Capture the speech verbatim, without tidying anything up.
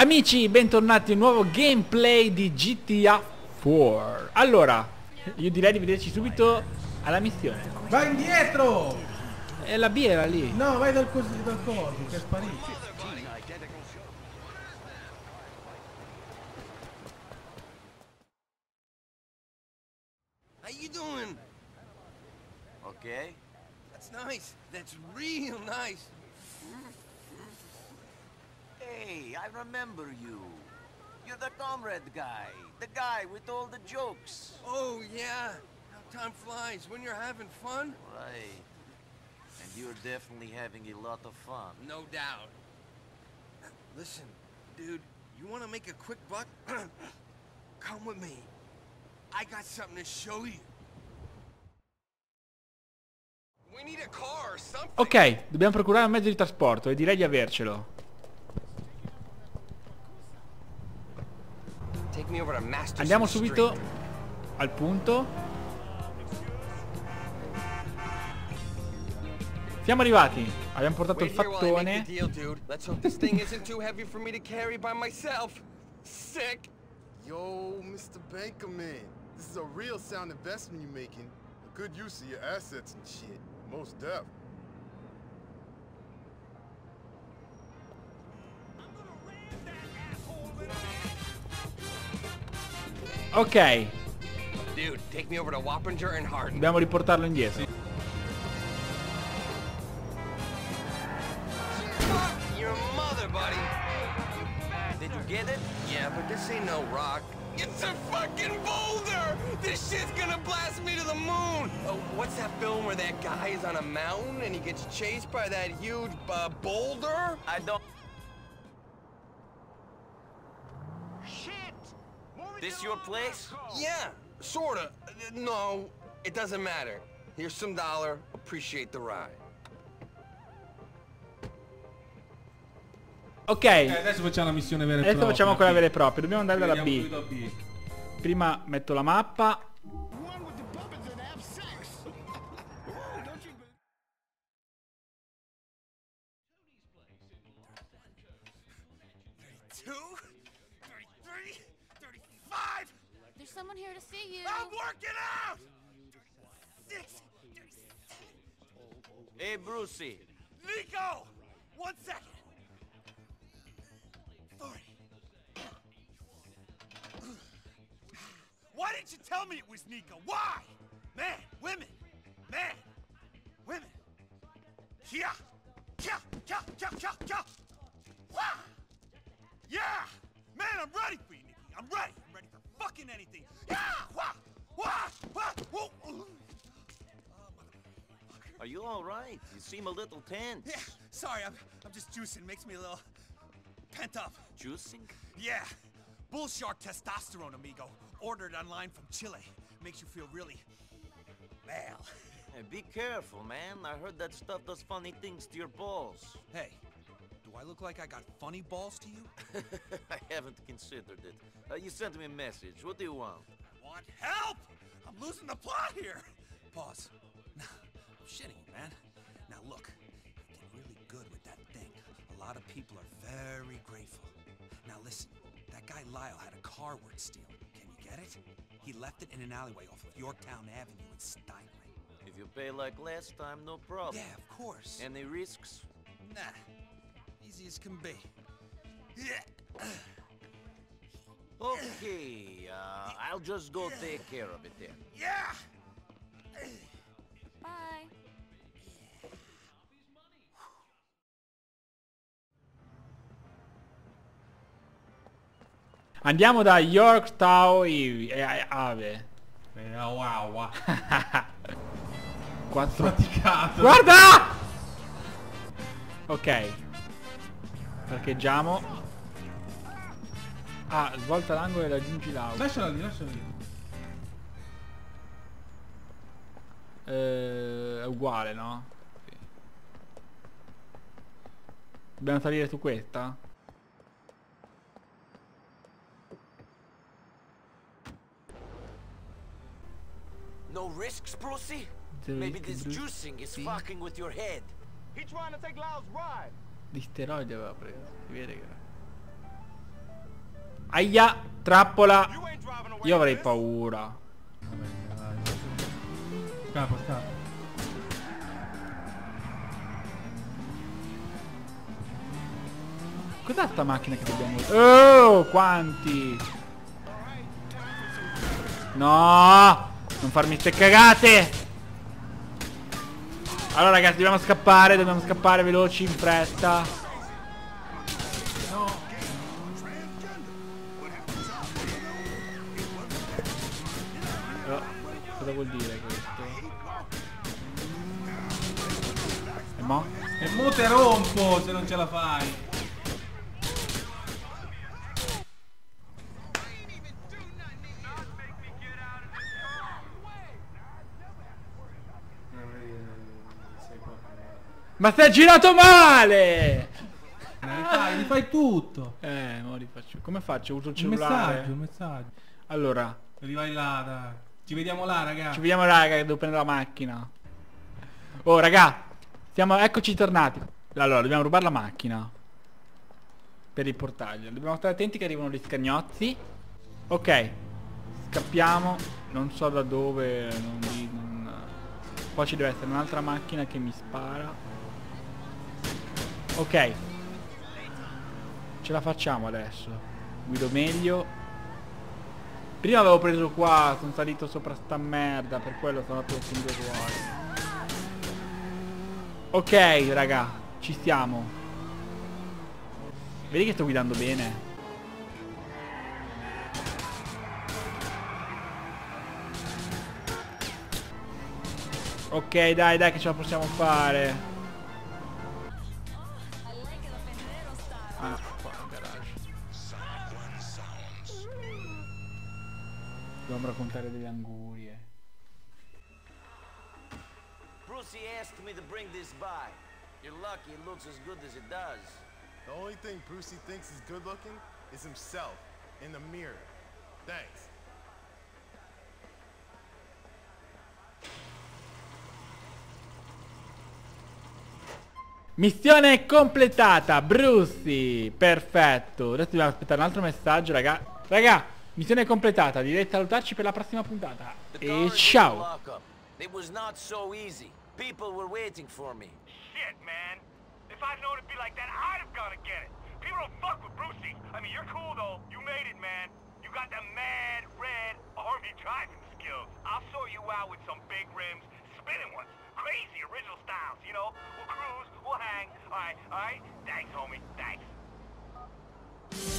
Amici, bentornati a un nuovo gameplay di G T A quattro. Allora, io direi di vederci subito alla missione. Vai indietro! E la birra lì. No, vai dal coso, dal coso, che è sparito. How you doing? Okay. That's nice. That's real nice. Hey, I remember you. You're the comrade guy. The guy with all the jokes. Oh, yeah. How time flies when you're having fun. Right. And you're definitely having a lot of fun. No doubt. Listen, dude, you want to make a quick buck? Come with me. I got something to show you. We need a car or something. Ok, dobbiamo procurare un mezzo di trasporto e direi di avercelo. Andiamo subito al punto. Siamo arrivati. Abbiamo portato il fattone. Yo, mister Bankerman. This is a real sound investment you're making. A good use of your assets and shit. Most deaf. Ok. Dude, take me over to Wappinger and Hardin. Dobbiamo riportarlo indietro. Your mother, buddy. Did you get it? Yeah, but this ain't no rock. It's a fucking boulder. This shit's gonna blast me to the moon. Oh, what's that film where that guy is on a mountain and he gets chased by that huge uh, boulder? I don't. This your place? Yeah, sorta. No, it doesn't matter. Here's some dollar. Appreciate the ride. Ok, eh, adesso facciamo la missione vera e propria. Adesso facciamo quella vera e propria. Dobbiamo andare dalla B. B. Prima metto la mappa. Someone here to see you. I'm working out! Hey, Brucie. Niko! One second. forty. Why didn't you tell me it was Niko? Why? Man, women. Man, women. Yeah. Yeah, yeah, yeah, yeah, yeah. Wow. Yeah. Man, I'm ready for you, Niko. I'm ready. I'm ready for fucking anything. Are you all right? You seem a little tense. Yeah, sorry, I'm, I'm just juicing. Makes me a little pent up. Juicing? Yeah. Bull shark testosterone, amigo. Ordered online from Chile. Makes you feel really male. Hey, be careful, man. I heard that stuff does funny things to your balls. Hey. Do I look like I got funny balls to you? I haven't considered it. Uh, you sent me a message. What do you want? I want help! I'm losing the plot here! Pause. Nah, I'm shitting you, man. Now look, I did really good with that thing. A lot of people are very grateful. Now listen, that guy Lyle had a car worth stealing. Can you get it? He left it in an alleyway off of Yorktown Avenue in Steinway. If you pay like last time, no problem. Yeah, of course. Any risks? Nah. Easy as can be. Yeah. Okay, uh, I'll just go take care of it then. Yeah. Bye. Andiamo da Yorktown Avenue. Wow, wow. Quattro faticato. Guarda! Ok. Parcheggiamo. Ah, svolta l'angolo e raggiungi l'auto. Lasciala lì, lasciala lì. Eh, è uguale, no? Sì. Dobbiamo salire su questa? No risks, Brucie? Maybe this juicing is fucking with your head. He's trying to take Lyle's ride. Di steroidi aveva preso, si vede che era. Aia, trappola. Io avrei paura. Scappa, scappa. Cos'è sta macchina che dobbiamo... Oh, quanti! No! Non farmi ste cagate! Allora ragazzi, dobbiamo scappare, dobbiamo scappare veloci, in fretta. No! Però, cosa vuol dire questo? E mo? E mo te rompo se non ce la fai! Ma stai girato male! Mi fai, mi fai tutto! Eh, mo rifaccio. Come faccio? Uso il cellulare. Un messaggio, un messaggio. Allora. Arrivai là, dai. Ci vediamo là, raga. Ci vediamo là, raga, che devo prendere la macchina. Oh, raga. Siamo, eccoci tornati. Allora, dobbiamo rubare la macchina. Per il portaglio. Dobbiamo stare attenti che arrivano gli scagnozzi. Ok. Scappiamo. Non so da dove. Non vi, non... Poi ci deve essere un'altra macchina che mi spara. Ok, ce la facciamo adesso. Guido meglio. Prima avevo preso qua, sono salito sopra sta merda, per quello sono andato con due ruoli. Ok raga, ci stiamo. Vedi che sto guidando bene. Ok dai dai che ce la possiamo fare. Ah, qua in garage. Dobbiamo raccontare delle angurie. Brucie asked me to bring this by. You're lucky it looks as good as it does. The only thing Brucie thinks is good looking is himself in the mirror. Thanks. Missione completata, Brucie, perfetto. Adesso dobbiamo aspettare un altro messaggio, raga. Raga, missione completata, direi salutarci per la prossima puntata. E ciao. It was not so easy. People were waiting for me. Shit, man. If I'd known it'd be like that, I'd have gone to get it. People don't fuck with Brucie. I mean, you're cool though. You made it, man. You got the mad red army driving skills. I'll sort you out with some big rims, spinning ones. Crazy original styles, you know? We'll cruise, we'll hang. Alright, alright? Thanks, homie. Thanks.